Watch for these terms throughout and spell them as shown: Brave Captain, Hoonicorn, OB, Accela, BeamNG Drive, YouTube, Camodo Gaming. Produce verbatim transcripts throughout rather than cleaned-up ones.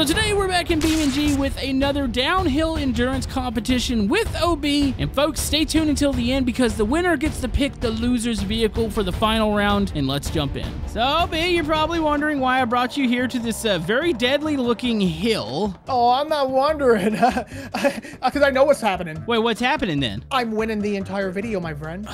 So today we're back in BeamNG with another downhill endurance competition with O B. And folks, stay tuned until the end because the winner gets to pick the loser's vehicle for the final round. And let's jump in. So O B, you're probably wondering why I brought you here to this uh, very deadly looking hill. Oh, I'm not wondering. Because I, I know what's happening. Wait, what's happening then? I'm winning the entire video, my friend.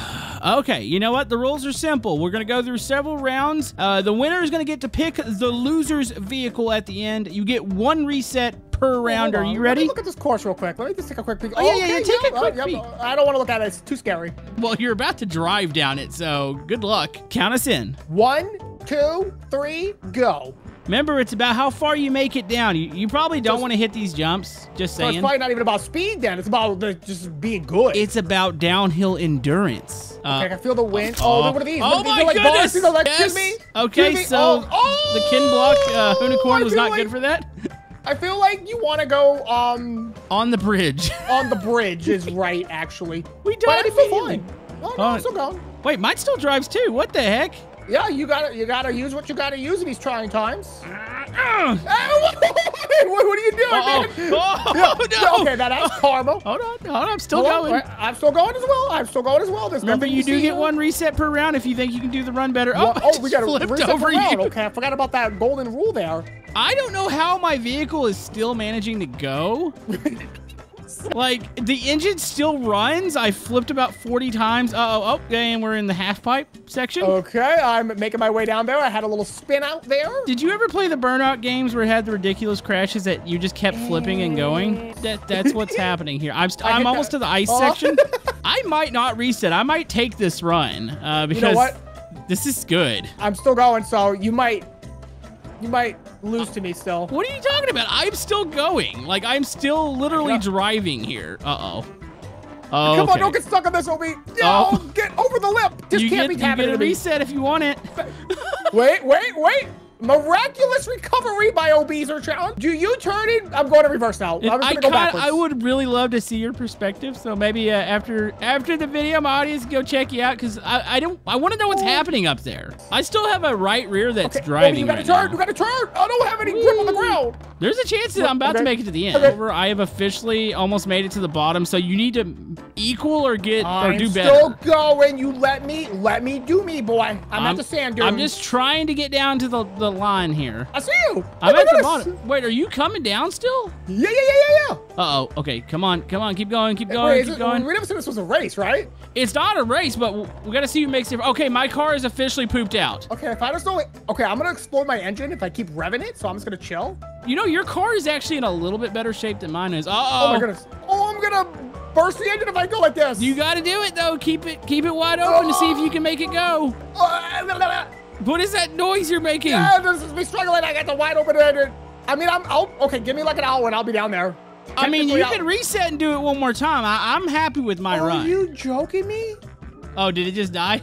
Okay, you know what? The rules are simple. We're going to go through several rounds. Uh, the winner is going to get to pick the loser's vehicle at the end. You get one reset per round. Are you ready? Let me look at this course real quick. Let me just take a quick peek. Oh, yeah, okay, yeah, yeah. Take yep, a quick uh, peek. Yep. I don't want to look at it. It's too scary. Well, you're about to drive down it, so good luck. Count us in. One, two, three, go. Remember, it's about how far you make it down. You, you probably don't want to hit these jumps, just saying. Well, it's probably not even about speed then. It's about the, just being good. It's about downhill endurance. Uh, okay, I feel the wind. Oh, oh, what are these? Oh, these my like goodness. These like, yes. Excuse me. Okay, excuse me. so oh, oh, the Kin Block uh, Hoonicorn was not like, good for that. I feel like you want to go um on the bridge. On the bridge is right, actually. We did it before. Oh, no, uh, I'm still going. Wait, mine still drives too. What the heck? Yeah, you gotta you gotta use what you gotta use in these trying times. Uh, what, what are you doing, uh-oh. man? Oh, yeah. no. Okay, now that's karma. Hold on, hold on, I'm still hold going. On. I'm still going as well. I'm still going as well. There's Remember, you do get here. one reset per round if you think you can do the run better. Well, oh, oh we got to reset over you. Round. Okay, I forgot about that golden rule there. I don't know how my vehicle is still managing to go. Like, the engine still runs. I flipped about forty times. Uh-oh, oh, and we're in the half-pipe section. Okay, I'm making my way down there. I had a little spin out there. Did you ever play the Burnout games where it had the ridiculous crashes that you just kept flipping and going? That That's what's happening here. I'm, st I'm almost that. to the ice oh. section. I might not reset. I might take this run uh, because you know what? This is good. I'm still going, so you might... You might lose to me still. What are you talking about? I'm still going. Like, I'm still literally yeah. driving here. Uh-oh. Oh, Come okay. on, don't get stuck on this, O B. No, oh. get over the lip. This you can't get, be happening. You get a reset if you want it. Wait, wait, wait. Miraculous recovery by O B's or challenge. Do you turn it? I'm going to reverse now. I'm just gonna I, go backwards. I would really love to see your perspective. So maybe uh, after after the video, my audience go check you out because I I don't I want to know what's oh. happening up there. I still have a right rear that's okay. driving. You got to right turn. Now. You got to turn. I don't have any Ooh. grip on the ground. There's a chance that I'm about okay. to make it to the end. Okay. Over. I have officially almost made it to the bottom. So you need to equal or get I'm or do better. I'm still going. You let me let me do me, boy. I'm, I'm at the sand dunes. I'm just trying to get down to the. the line here. I see you. I'm oh at the bottom. Wait, are you coming down still? Yeah, yeah, yeah, yeah, yeah. Uh-oh. Okay, come on. Come on. Keep going. Keep going. Wait, keep it, going. We never said this was a race, right? It's not a race, but we got to see who makes it. Okay, my car is officially pooped out. Okay, if I just don't... Okay, I'm going to explode my engine if I keep revving it, so I'm just going to chill. You know, your car is actually in a little bit better shape than mine is. Uh-oh. Oh, my goodness. Oh, I'm going to burst the engine if I go like this. You got to do it, though. Keep it keep it wide open oh. to see if you can make it go. Oh. What is that noise you're making? Yeah, this is me struggling. I got the wide open end. I mean, I'm out. Okay, give me like an hour and I'll be down there. I mean, you out. can reset and do it one more time. I, I'm happy with my Are run. Are you joking me? Oh, did it just die?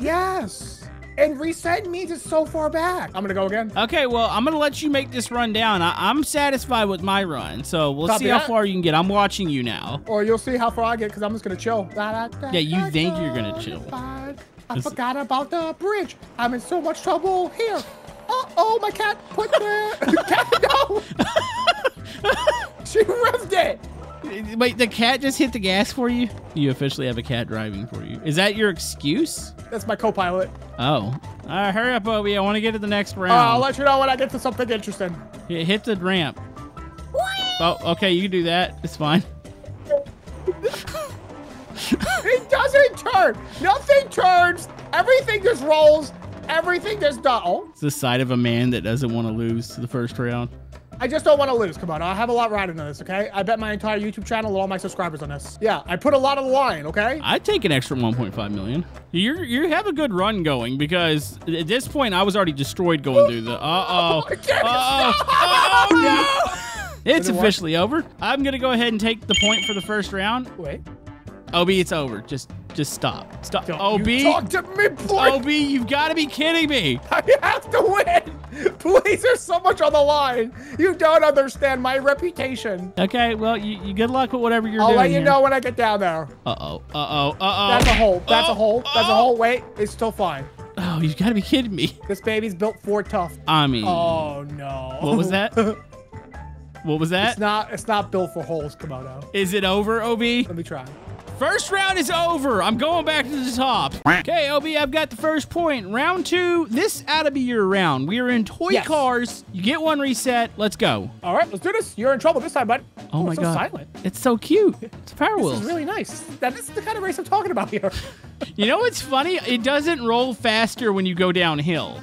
Yes. And reset means it's so far back. I'm going to go again. Okay, well, I'm going to let you make this run down. I, I'm satisfied with my run, so we'll Copy see that. how far you can get. I'm watching you now. Or you'll see how far I get because I'm just going to chill. Da, da, da, yeah, you da, think da, you're going to chill. Da, da. I forgot about the bridge. I'm in so much trouble here. Uh-oh, my cat put the cat, no. She revved it. Wait, the cat just hit the gas for you? You officially have a cat driving for you. Is that your excuse? That's my co-pilot. Oh. All right, hurry up, O B. I want to get to the next round. Uh, I'll let you know when I get to something interesting. Yeah, hit the ramp. Oh, okay, you can do that. It's fine. It doesn't turn. Nothing turns. Everything just rolls. Everything just double. It's the side of a man that doesn't want to lose the first round. I just don't want to lose. Come on. I have a lot riding on this, okay? I bet my entire YouTube channel and all my subscribers on this. Yeah, I put a lot on the line, okay? I'd take an extra one point five million. You're, you have a good run going because at this point, I was already destroyed going through the... Uh-oh. Oh, uh-oh. Oh, no. It's officially work. over. I'm going to go ahead and take the point for the first round. Wait. O B, it's over. Just, just stop. Stop. Don't O B, you talk to me, boy. O B, you've got to be kidding me. I have to win. Please, there's so much on the line. You don't understand my reputation. Okay, well, you, you good luck with whatever you're I'll doing. I'll let you here. know when I get down there. Uh oh. Uh oh. Uh oh. That's a hole. That's oh, a hole. That's oh. a hole. Wait, it's still fine. No, you gotta be kidding me. This baby's built for tough. I mean. Oh no. What was that? What was that? It's not. It's not built for holes, Komodo. Is it over, O B? Let me try. First round is over. I'm going back to the top. Okay, O B, I've got the first point. Round two, this ought to be your round. We are in toy yes. cars. You get one reset. Let's go. All right, let's do this. You're in trouble this time, bud. Oh, Ooh, my it's so God. Silent. It's so cute. It's Power Wheels. This is really nice. That is the kind of race I'm talking about here. You know what's funny? It doesn't roll faster when you go downhill.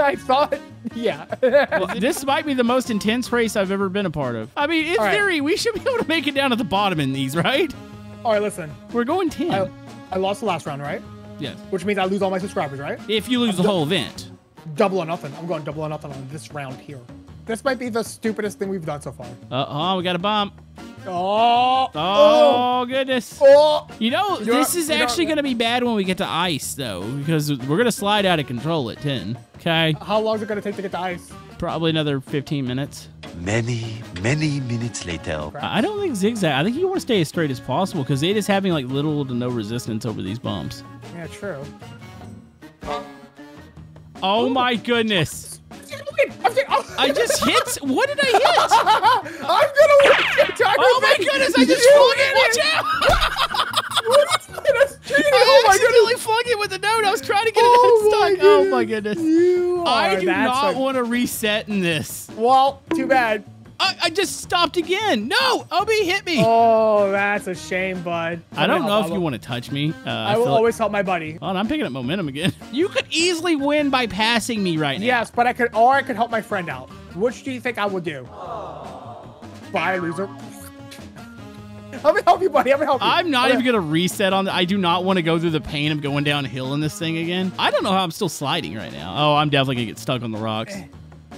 I thought, yeah. Well, this might be the most intense race I've ever been a part of. I mean, in All theory, right. we should be able to make it down to the bottom in these, right? All right, listen. We're going ten. I, I lost the last round, right? Yes. Which means I lose all my subscribers, right? If you lose I'm the whole event. Double or nothing. I'm going double or nothing on this round here. This might be the stupidest thing we've done so far. Uh-oh, we got a bomb. Oh. Oh, goodness. Oh. You know, you're this is actually going to be bad when we get to ice, though, because we're going to slide out of control at ten. Okay. How long is it going to take to get to ice? Probably another fifteen minutes. Many, many minutes later. I don't think zigzag. I think you want to stay as straight as possible because it is having like little to no resistance over these bumps. Yeah, true. Oh Ooh. my goodness. I just hit. What did I hit? I'm going to win. Oh my goodness. I just flung it. Watch it. out. What is this? I oh accidentally my flung it with a note. I was trying to get oh it unstuck. Oh my goodness. You I do not a... want to reset in this. Well, too bad. I, I just stopped again. No, O B hit me. Oh, that's a shame, bud. I don't know if you want to touch me. Uh, I will always help my buddy. Oh, and I'm picking up momentum again. You could easily win by passing me right now. Yes, but I could, or I could help my friend out. Which do you think I will do? Oh. Bye, loser. I'm gonna help you, buddy. I'm gonna help you. I'm not I'm even gonna... gonna reset on. The, I do not want to go through the pain of going downhill in this thing again. I don't know how I'm still sliding right now. Oh, I'm definitely gonna get stuck on the rocks.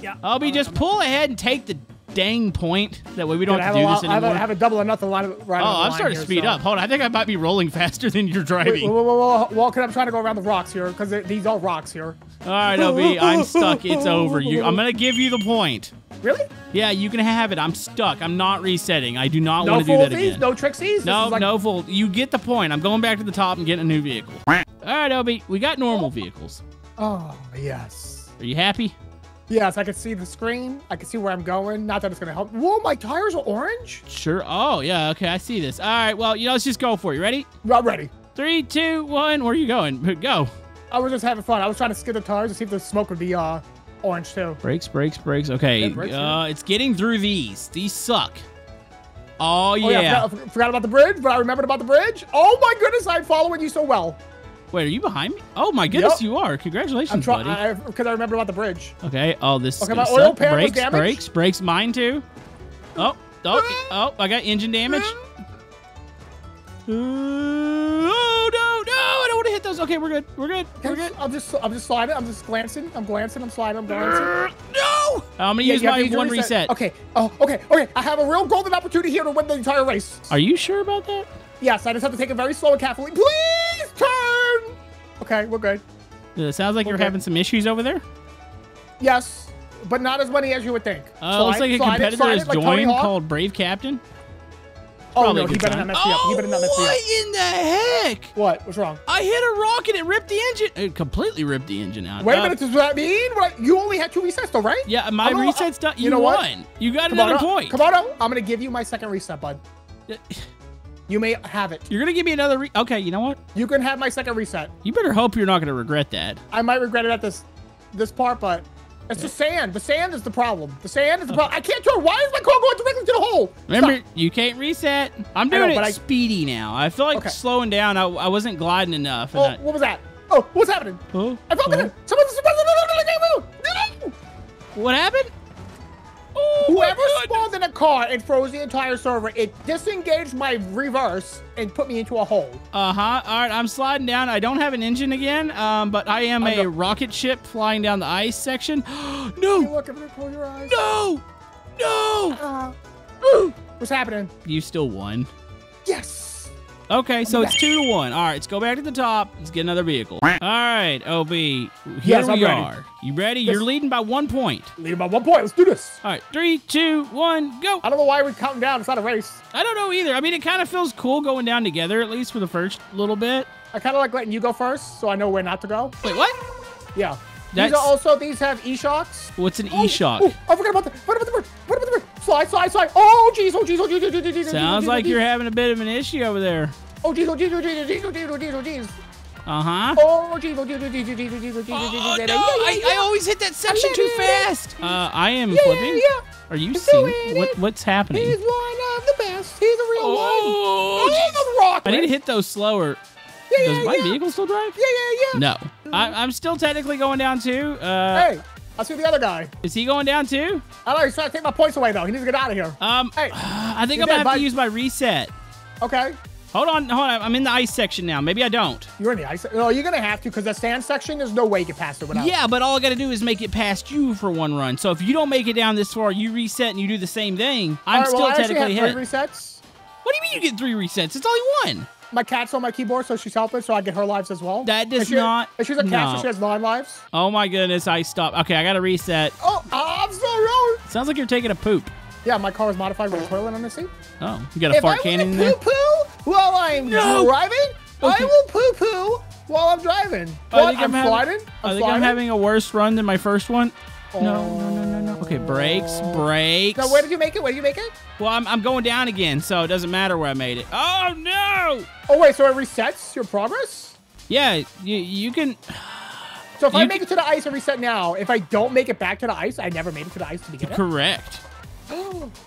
Yeah. O B, just pull ahead and take the dang point. That way we don't Dude, have to do this anymore. I have, a, I have a double or nothing line of, right Oh, on the I'm line starting to speed so. up. Hold on, I think I might be rolling faster than you're driving. Wait, whoa, whoa, whoa, whoa. Well, because I'm trying to go around the rocks here, because these are rocks here. All right, O B, I'm stuck. It's over. You, I'm going to give you the point. Really? Yeah, you can have it. I'm stuck. I'm not resetting. I do not no want to do that again. No Trixies? No, like no fold. You get the point. I'm going back to the top and getting a new vehicle. All right, O B, we got normal vehicles. Oh, yes. Are you happy? Yes, I can see the screen. I can see where I'm going. Not that it's going to help. Whoa, my tires are orange? Sure. Oh, yeah. Okay, I see this. All right, well, you know, let's just go for it. You ready? I'm ready. Three, two, one. Where are you going? Go. I was just having fun. I was trying to skid the tires to see if the smoke would be uh, orange, too. Brakes, brakes, brakes. Okay. It breaks, uh, it's getting through these. These suck. Oh, yeah. Oh, yeah. I forgot, I forgot about the bridge, but I remembered about the bridge. Oh, my goodness. I'm following you so well. Wait, are you behind me? Oh my goodness, yep. you are! Congratulations, I'm buddy. Because I, I remember about the bridge. Okay. Oh, this. Okay, is my oil suck. pan brakes, was damaged. Brakes, brakes, mine too. Oh, oh, oh! I got engine damage. Oh no, no! I don't want to hit those. Okay, we're good. We're good. We're good. I'm just, I'm just sliding. I'm just glancing. I'm glancing. I'm sliding. I'm glancing. No! I'm gonna yeah, use yeah, my one reset. reset. Okay. Oh, okay, okay. I have a real golden opportunity here to win the entire race. Are you sure about that? Yes, I just have to take it very slow and carefully. Please turn! Okay, we're good. It sounds like we're you're good. having some issues over there. Yes, but not as many as you would think. Oh, uh, so looks like I, a so competitor has like joined called Brave Captain. Oh, Probably no, he better, not oh he better not mess me up. What in the heck? What? What's wrong? I hit a rock and it ripped the engine. It completely ripped the engine out. Wait uh, a minute, does that mean? What? You only had two resets though, right? Yeah, my gonna, reset's done. You, you know won. What? You got Come another on, point. Come on, I'm going to give you my second reset, bud. You may have it. You're going to give me another re Okay, you know what? You can have my second reset. You better hope you're not going to regret that. I might regret it at this this part, but it's yeah. the sand. The sand is the problem. The sand is the okay. problem. I can't turn. Why is my car going directly to the hole? Remember, Stop. you can't reset. I'm doing know, it I... speedy now. I feel like okay. slowing down. I, I wasn't gliding enough. Oh, I... what was that? Oh, what's happening? Oh, I felt oh. Someone's... What happened? Oh, whoever spawned in a car and froze the entire server, it disengaged my reverse and put me into a hole. Uh-huh. All right, I'm sliding down. I don't have an engine again, um, but I am a rocket ship flying down the ice section. No! Look, I'm gonna close your eyes. No! No! Uh, ooh. What's happening? You still won. Yes! Okay, I'm so back. It's two to one. All right, let's go back to the top. Let's get another vehicle. All right, O B, here yes, we are. You ready? Yes. You're leading by one point. Leading by one point. Let's do this. All right. Three, two, one, go. I don't know why we're counting down. It's not a race. I don't know either. I mean, it kind of feels cool going down together, at least for the first little bit. I kind of like letting you go first, so I know where not to go. Wait, what? Yeah. That's... These are also, these have e-shocks. What's an oh, e-shock? Oh, I forgot about the, forgot about the bird. Forgot about the bird. Slide, slide, slide. Oh, jeez. Oh, jeez. Oh, jeez. Oh, jeez. Oh, jeez. Sounds like you're having a bit of an issue over there. Oh, jeez. Oh, jeez. Oh, jeez. Oh, jeez. Oh, jeez. Oh, jeez. Oh, jeez. Uh-huh. Oh, geez, oh, geez, oh, geez, oh, geez, oh, geez, oh, geez, oh, no. Yeah, yeah, yeah. I, I always hit that section too fast. Uh, I am yeah, flipping. Yeah, yeah. Are you seeing what, what's happening? He's one of the best. He's a real oh. one. He's a rock. I need to hit those slower. Yeah, yeah, Does my yeah. vehicle still drive? Yeah, yeah, yeah. No. Mm-hmm. I, I'm still technically going down too. Uh, hey, I see the other guy. Is he going down too? I know. He's trying to take my points away, though. He needs to get out of here. Um, hey, I think I'm going to have to use my reset. Okay. Hold on, hold on. I'm in the ice section now. Maybe I don't. You're in the ice. No, you're gonna have to, because the sand section, there's no way you can pass it without. Yeah, but all I gotta do is make it past you for one run. So if you don't make it down this far, you reset and you do the same thing. I'm right, still well, technically hit. Three resets. What do you mean you get three resets? It's only one. My cat's on my keyboard, so she's helping, so I get her lives as well. That does she, not. If she's a cat, no. so she has nine lives. Oh my goodness, I stopped. Okay, I gotta reset. Oh, I'm so wrong. Sounds like you're taking a poop. Yeah, my car is modified with a toilet on the seat. Oh, you got a if fart I cannon in there? While I'm no. driving, okay. I will poo-poo while I'm driving. What? I think I'm, I'm, having, sliding? I'm I think sliding? I'm having a worse run than my first one. Oh. No, no, no, no, no. Okay, brakes, brakes. Now, where did you make it? Where did you make it? Well, I'm, I'm going down again, so it doesn't matter where I made it. Oh, no! Oh, wait, so it resets your progress? Yeah, you, you can... So if you I make can... it to the ice and reset now, if I don't make it back to the ice, I never made it to the ice to begin Correct. It?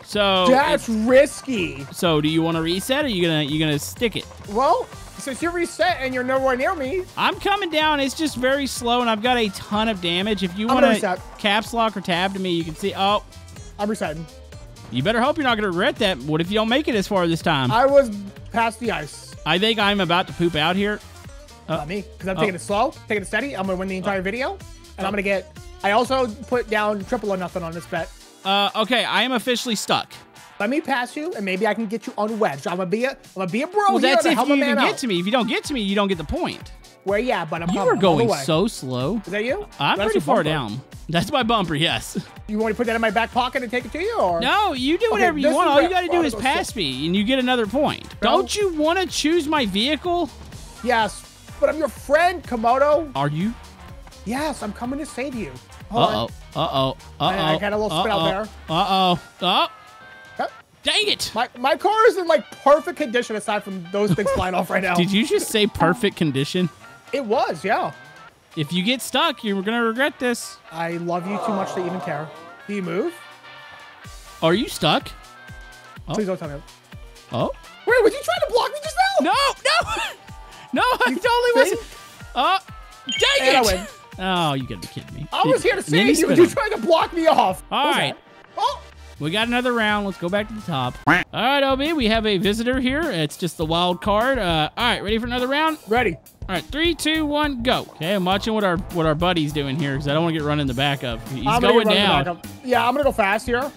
So that's risky. So do you want to reset, or are you gonna you gonna stick it? Well, since you reset and you're nowhere near me, I'm coming down. It's just very slow, and I've got a ton of damage. If you want to caps lock or tab to me, you can see. Oh, I'm resetting. You better hope you're not gonna regret that. What if you don't make it as far this time? I was past the ice. I think I'm about to poop out here. Uh, Not me, because I'm oh. taking it slow, taking it steady. I'm gonna win the entire oh. video, and oh. I'm gonna get. I also put down triple or nothing on this bet. Uh, okay, I am officially stuck. Let me pass you, and maybe I can get you unwedged. I'm gonna be a, I'm gonna be a bro well, here that's to if help you a man even out. Get to me. If you don't get to me, you don't get the point. Well, yeah, but I'm you are going so slow. Is that you? I'm that's pretty far bumper. Down. That's my bumper. Yes. You want to put that in my back pocket and take it to you, or no? You do whatever okay, you want. All you got to do is pass slow. Me, and you get another point. Bro. Don't you want to choose my vehicle? Yes, but I'm your friend, Komodo. Are you? Yes, I'm coming to save you. Uh-oh, uh-oh, uh-oh, I got a little spit out there. Uh-oh, oh. Yep. Dang it. My, my car is in, like, perfect condition aside from those things flying off right now. Did you just say perfect condition? It was, yeah. If you get stuck, you're going to regret this. I love you too much to even care. Do you move? Are you stuck? Oh. Please don't tell me. Oh. Wait, were you trying to block me just now? No, no. No, I you totally think? Wasn't. Oh, dang and it. I win. Oh, you gotta be kidding me. I was here to save you, but you're trying to block me off. All right. Oh. We got another round. Let's go back to the top. All right, O B, we have a visitor here. It's just the wild card. Uh, all right, ready for another round? Ready. All right, three, two, one, go. Okay, I'm watching what our what our buddy's doing here, because I don't want to get run in the back of. He's I'm going down. Yeah, I'm gonna go fast here. Actually,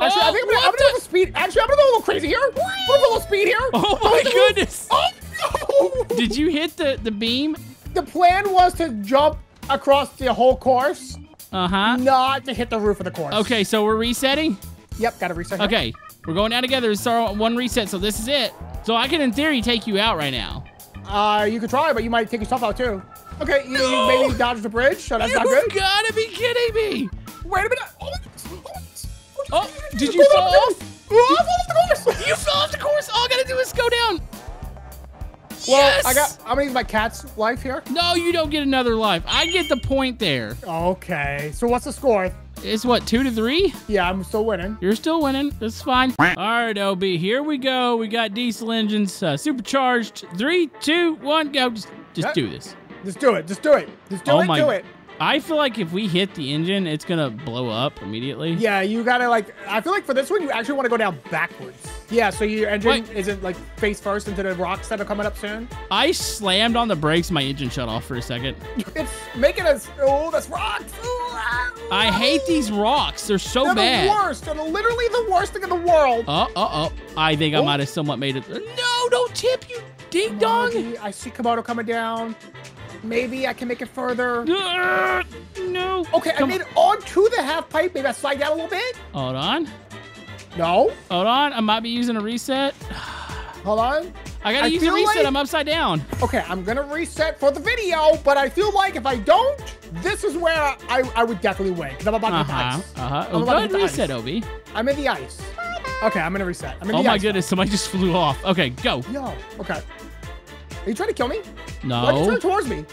oh, I think I'm gonna, I'm gonna go speed. Actually, I'm gonna go a little crazy here. I'm gonna go a little speed here. Oh my oh, goodness. Oh no. Did you hit the the beam? The plan was to jump across the whole course, uh-huh. not to hit the roof of the course. Okay, so we're resetting? Yep, gotta reset. Here. Okay, we're going down together. It's our one reset, so this is it. So I can, in theory, take you out right now. Uh, you could try, but you might take yourself out too. Okay, you, no. you maybe dodge the bridge, so that's you not good. You gotta be kidding me! Wait a minute! Oh, oh did you fall off? Oh, I fell off the course! You fell off the course! All I gotta do is go down! Well, yes! I got, I'm gonna use my cat's life here. No, you don't get another life. I get the point there. Okay, so what's the score? It's what, two to three? Yeah, I'm still winning. You're still winning, that's fine. All right, O B, here we go. We got diesel engines, uh, supercharged. Three, two, one, go. Just, just do this. Just do it, just do it. Just do oh it, my. do it. I feel like if we hit the engine, it's gonna blow up immediately. Yeah, you gotta like, I feel like for this one, you actually wanna go down backwards. Yeah, so your engine Wait. isn't like face first into the rocks that are coming up soon. I slammed on the brakes, my engine shut off for a second. It's making us, oh, that's rocks. I hate these rocks, they're so they're bad. They're the worst, they're literally the worst thing in the world. Oh, oh, oh, I think oh. I might've somewhat made it. No, don't tip, you ding dong. I see Komodo coming down. Maybe I can make it further. Uh, no. Okay, Come I made it onto the half pipe. Maybe I slide down a little bit. Hold on. No. Hold on. I might be using a reset. Hold on. I gotta I use a reset. Like... I'm upside down. Okay, I'm gonna reset for the video, but I feel like if I don't, This is where I, I would definitely win, because I'm about to hit the ice. Uh-huh. Oh, go ahead and reset, O B. I'm in the ice. Okay, I'm going to reset. I'm in the ice. Oh, my goodness. Somebody just flew off. Okay, go. Yo, okay. Are you trying to kill me? No. Why are you turning towards me?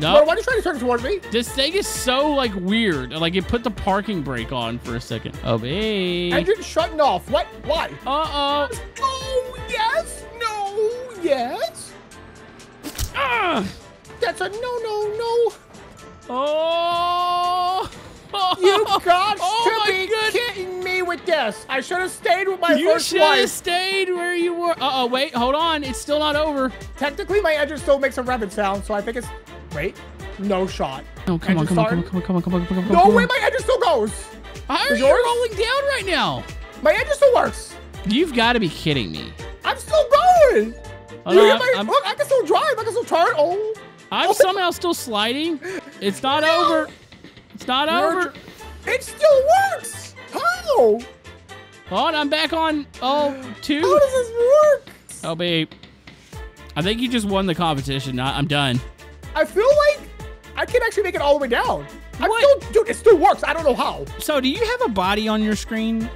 No. Why are you trying to turn towards me? This thing is so, like, weird. Like, it put the parking brake on for a second. O B. Engine shutting off. What? Why? Uh-oh. Oh, yes. No. Yes. Ah. That's a no, no, no. Oh. You got oh, to be goodness. kidding me with this. I should have stayed with my you first wife. You should have stayed where you were. Uh-oh, wait. Hold on. It's still not over. Technically, my engine still makes a revving sound, so I think it's... Wait. No shot. No, come on, come on, come on, come on, come on, come on. No way my engine still goes. How are you rolling down right now? My engine still works. You've got to be kidding me. I'm still going. Look, I can still drive. I can still turn. Oh. I'm somehow still sliding. It's not over. It's not over. It still works. How? Hold on, I'm back on. Oh, two. How does this work? Oh, babe. I think you just won the competition. I'm done. I feel like I can actually make it all the way down. I'm what? still, dude, it still works. I don't know how. So do you have a body on your screen?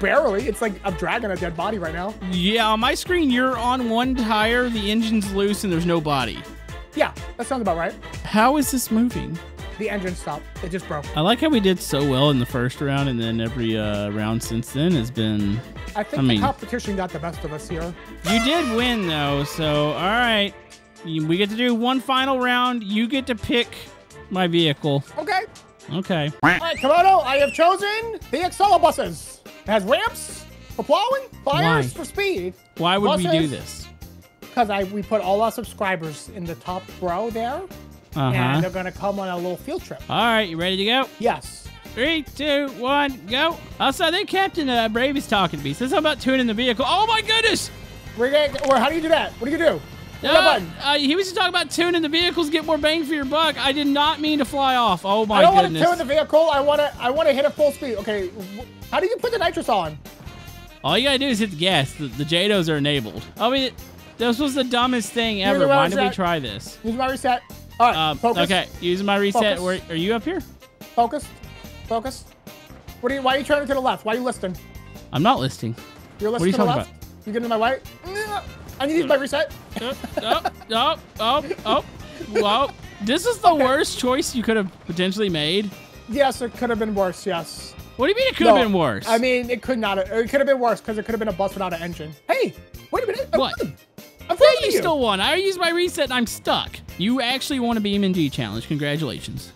Barely. It's like I'm dragging a dead body right now. Yeah, on my screen, you're on one tire, the engine's loose, and there's no body. Yeah, that sounds about right. How is this moving? The engine stopped. It just broke. I like how we did so well in the first round, and then every uh, round since then has been... I think I the mean, competition got the best of us here. You did win, though, so all right. We get to do one final round. You get to pick my vehicle. Okay. Okay. All right, Komodo, I have chosen the Accela buses. It has ramps for plowing, fires Why? for speed. Why would buses, we do this? Because I we put all our subscribers in the top row there. Uh-huh. And they're going to come on a little field trip. All right, you ready to go? Yes. Three, two, one, go. Also, I think Captain uh, Brave is talking to me. Says I'm about tuning the vehicle. Oh, my goodness. We're gonna, how do you do that? What do you do? No, uh, he was just talking about tuning the vehicles, get more bang for your buck. I did not mean to fly off. Oh my goodness! I don't want to tune the vehicle. I want to. I want to hit it full speed. Okay, how do you put the nitrous on? All you gotta do is hit the gas. The, the Jados are enabled. I mean, this was the dumbest thing ever. Why did we try this? Use my reset. All right. Um, focus. Okay, using my reset. Where, are you up here? Focus. Focus. What are you? Why are you turning to the left? Why are you listing? I'm not listing. You're listing to the left. You're getting to my right. I need to use my reset. Oh, oh, oh, oh, oh. Well, this is the okay. worst choice you could have potentially made. Yes, it could have been worse, yes. What do you mean it could no, have been worse? I mean, it could not have. It could have been worse because it could have been a bus without an engine. Hey, wait a minute. I'm what? Won. I'm yeah, you, you still won. I used my reset and I'm stuck. You actually won a BeamNG challenge. Congratulations.